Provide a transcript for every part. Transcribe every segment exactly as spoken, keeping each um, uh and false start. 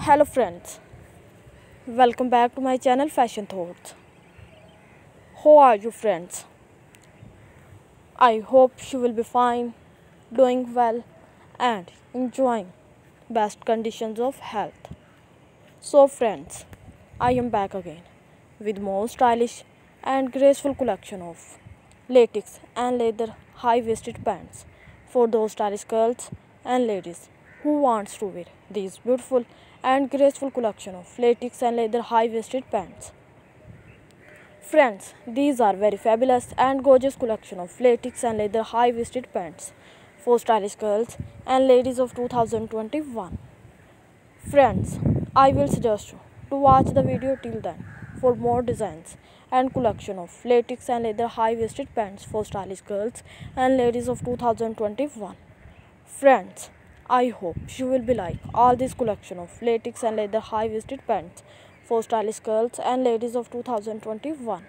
Hello friends, welcome back to my channel fashion thoughts. How are you friends? I hope you will be fine, doing well and enjoying best conditions of health. So friends, I am back again with more stylish and graceful collection of latex and leather high waisted pants for those stylish girls and ladies who wants to wear these beautiful and graceful collection of latex and leather high waisted pants. Friends, these are very fabulous and gorgeous collection of latex and leather high waisted pants for stylish girls and ladies of two thousand twenty-one. Friends, I will suggest you to watch the video till then for more designs and collection of latex and leather high waisted pants for stylish girls and ladies of two thousand twenty-one. Friends, I hope you will be like all this collection of latex and leather high-waisted pants for stylish girls and ladies of two thousand twenty-one.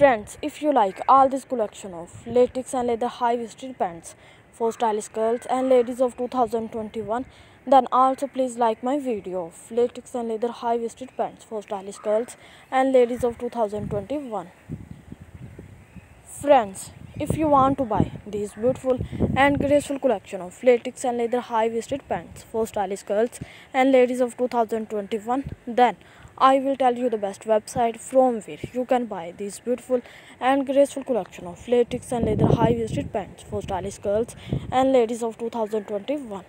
Friends, if you like all this collection of latex and leather high-waisted pants for stylish girls and ladies of two thousand twenty-one, then also please like my video of latex and leather high-waisted pants for stylish girls and ladies of two thousand twenty-one. Friends, if you want to buy these beautiful and graceful collection of latex and leather high-waisted pants for stylish girls and ladies of two thousand twenty-one, then I will tell you the best website from where you can buy these beautiful and graceful collection of latex and leather high-waisted pants for stylish girls and ladies of two thousand twenty-one.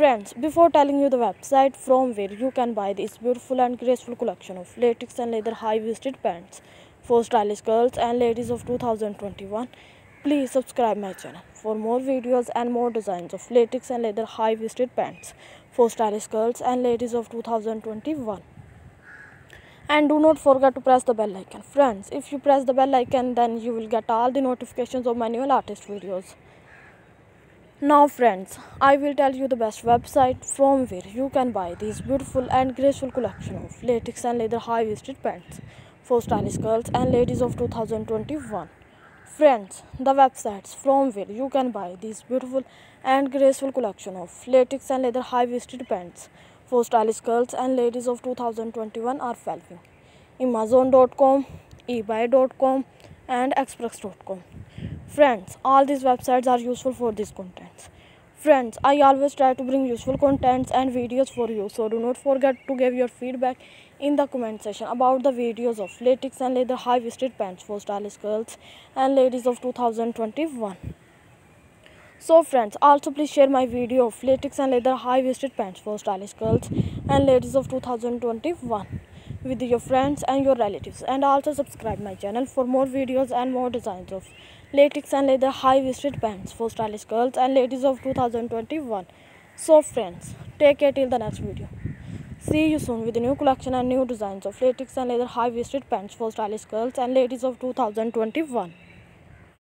Friends, before telling you the website from where you can buy this beautiful and graceful collection of latex and leather high-waisted pants for stylish girls and ladies of two thousand twenty-one, please subscribe my channel for more videos and more designs of latex and leather high-waisted pants for stylish girls and ladies of two thousand twenty-one. And do not forget to press the bell icon. Friends, if you press the bell icon, then you will get all the notifications of my new artist videos. Now friends, I will tell you the best website from where you can buy these beautiful and graceful collection of latex and leather high-waisted pants for stylish girls and ladies of two thousand twenty-one. Friends, the websites from where you can buy these beautiful and graceful collection of latex and leather high-waisted pants for stylish girls and ladies of two thousand twenty-one are following: amazon dot com, e buy dot com and express dot com. Friends, all these websites are useful for these contents. Friends, I always try to bring useful contents and videos for you, so do not forget to give your feedback in the comment section about the videos of latex and leather high-waisted pants for stylish girls and ladies of two thousand twenty-one. So friends, also please share my video of latex and leather high-waisted pants for stylish girls and ladies of two thousand twenty-one with your friends and your relatives, and also subscribe my channel for more videos and more designs of latex and leather high-waisted pants for stylish girls and ladies of two thousand twenty-one. So friends, take care till the next video. See you soon with a new collection and new designs of latex and leather high-waisted pants for stylish girls and ladies of two thousand twenty-one.